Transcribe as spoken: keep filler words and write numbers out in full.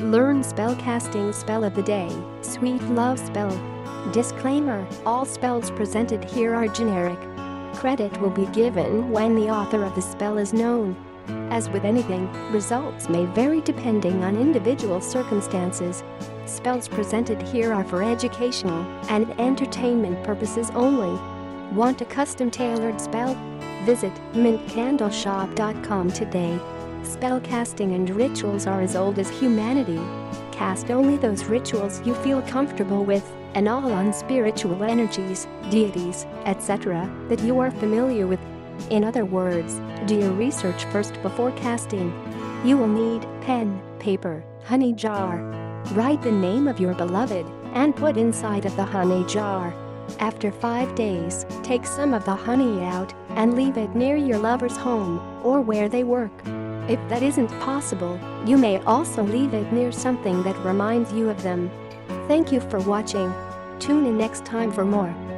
Learn spellcasting spell of the day, sweet love spell. Disclaimer: all spells presented here are generic. Credit will be given when the author of the spell is known. As with anything, results may vary depending on individual circumstances. Spells presented here are for educational and entertainment purposes only. Want a custom-tailored spell? Visit Mint Candle Shop dot com today. Spellcasting and rituals are as old as humanity. Cast only those rituals you feel comfortable with, and all on spiritual energies, deities, et cetera that you are familiar with. In other words, do your research first before casting. You will need pen, paper, honey jar. Write the name of your beloved and put inside of the honey jar. After five days, take some of the honey out and leave it near your lover's home or where they work. If that isn't possible, you may also leave it near something that reminds you of them. Thank you for watching. Tune in next time for more.